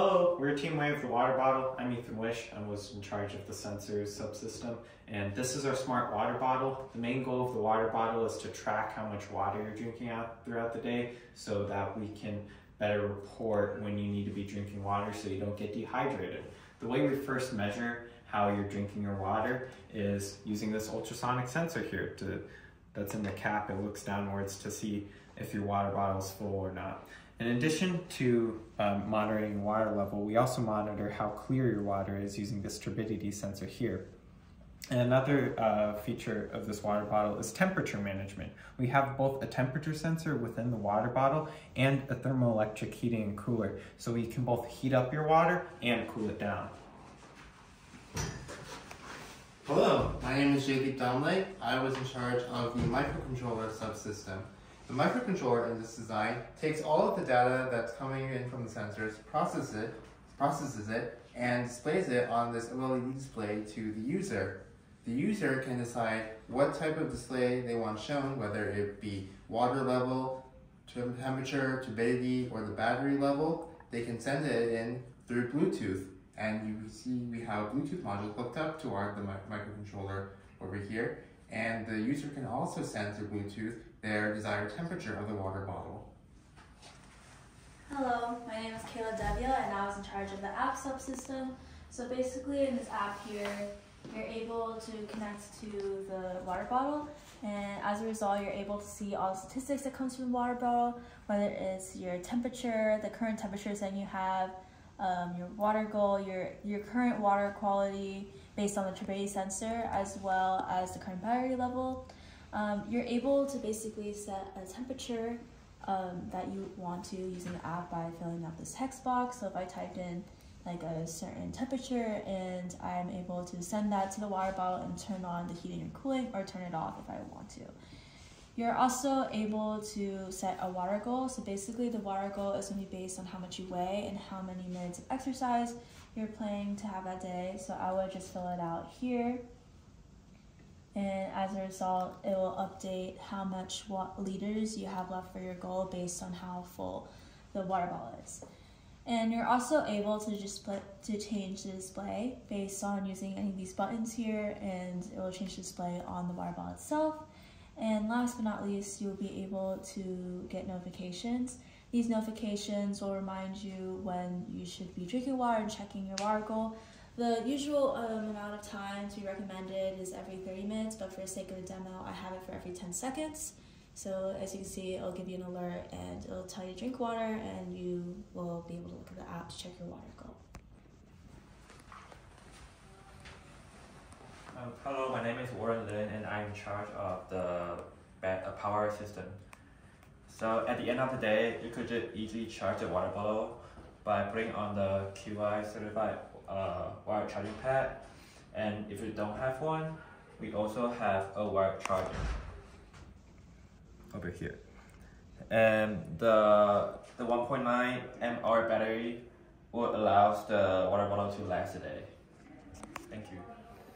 Hello, we're Team Wave, the water bottle. I'm Ethan Wish. I was in charge of the sensors subsystem. And this is our smart water bottle. The main goal of the water bottle is to track how much water you're drinking out throughout the day so that we can better report when you need to be drinking water so you don't get dehydrated. The way we first measure how you're drinking your water is using this ultrasonic sensor here that's in the cap. It looks downwards to see if your water bottle is full or not. In addition to monitoring water level, we also monitor how clear your water is using this turbidity sensor here. And another feature of this water bottle is temperature management. We have both a temperature sensor within the water bottle and a thermoelectric heating and cooler. So we can both heat up your water and cool it down. Hello, my name is J.D. Domle. I was in charge of the microcontroller subsystem. The microcontroller in this design takes all of the data that's coming in from the sensors, processes it, and displays it on this OLED display to the user. The user can decide what type of display they want shown, whether it be water level, temperature, turbidity, or the battery level. They can send it in through Bluetooth, and you see we have a Bluetooth module hooked up to our microcontroller over here, and the user can also send through Bluetooth their desired temperature of the water bottle. Hello, my name is Kayla Devia and I was in charge of the app subsystem. So basically in this app here, you're able to connect to the water bottle, and as a result you're able to see all the statistics that comes from the water bottle, whether it's your temperature, the current temperatures that you have, your water goal, your current water quality based on the turbidity sensor, as well as the current battery level. You're able to basically set a temperature that you want to using the app by filling out this text box. So if I typed in like a certain temperature, and I'm able to send that to the water bottle and turn on the heating and cooling, or turn it off if I want to. You're also able to set a water goal. So basically the water goal is going to be based on how much you weigh and how many minutes of exercise you're planning to have that day. So I would just fill it out here. And as a result, it will update how much liters you have left for your goal based on how full the water bottle is. And you're also able to change the display based on using any of these buttons here, and it will change the display on the water bottle itself. And last but not least, you'll be able to get notifications. These notifications will remind you when you should be drinking water and checking your water goal. The usual amount of time to be recommended is every 30 minutes, but for the sake of the demo, I have it for every 10 seconds. So as you can see, it'll give you an alert and it'll tell you to drink water, and you will be able to look at the app to check your water goal. Hello, my name is Warren Lin, and I'm in charge of the power system. So at the end of the day, you could just easily charge the water bottle by putting on the QI certified wired charging pad, and if you don't have one, we also have a wired charger over here. And the 1.9 amp hour battery will allow the water bottle to last a day. Thank you.